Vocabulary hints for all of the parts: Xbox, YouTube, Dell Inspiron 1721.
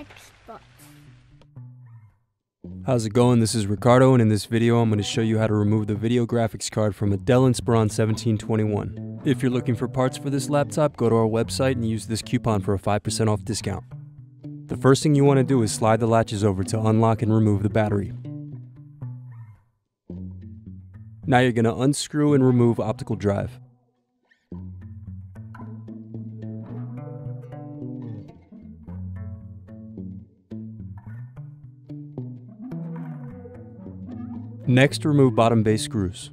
Xbox. How's it going? This is Ricardo, and in this video I'm going to show you how to remove the video graphics card from a Dell Inspiron 1721. If you're looking for parts for this laptop, go to our website and use this coupon for a 5% off discount. The first thing you want to do is slide the latches over to unlock and remove the battery. Now you're going to unscrew and remove optical drive. Next, remove bottom base screws.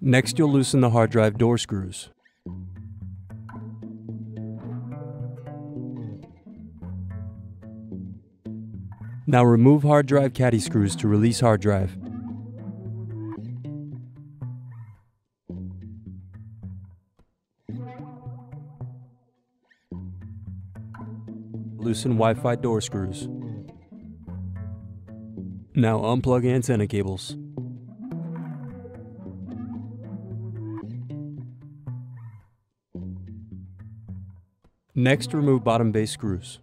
Next, you'll loosen the hard drive door screws. Now remove hard drive caddy screws to release hard drive. Loosen Wi-Fi door screws. Now unplug antenna cables. Next, remove bottom base screws.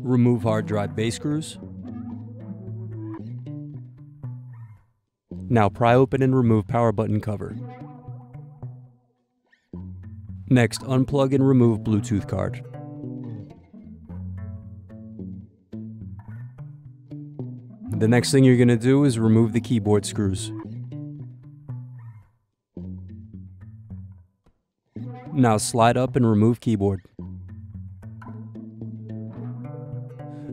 Remove hard drive base screws. Now pry open and remove power button cover. Next, unplug and remove Bluetooth card. The next thing you're going to do is remove the keyboard screws. Now slide up and remove keyboard.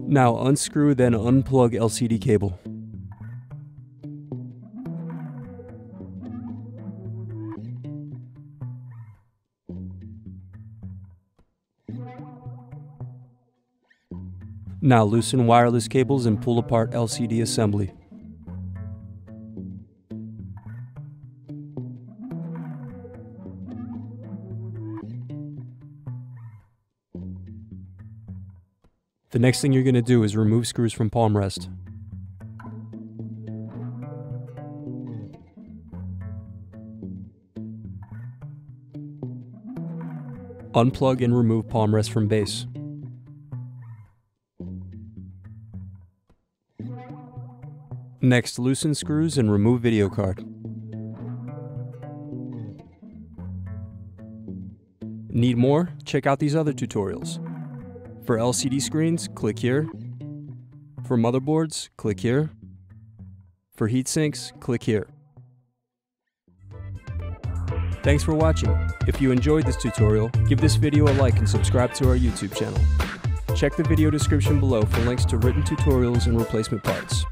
Now unscrew, then unplug LCD cable. Now loosen wireless cables and pull apart LCD assembly. The next thing you're going to do is remove screws from palm rest. Unplug and remove palm rest from base. Next, loosen screws and remove video card. Need more? Check out these other tutorials. For LCD screens, click here. For motherboards, click here. For heatsinks, click here. Thanks for watching. If you enjoyed this tutorial, give this video a like and subscribe to our YouTube channel. Check the video description below for links to written tutorials and replacement parts.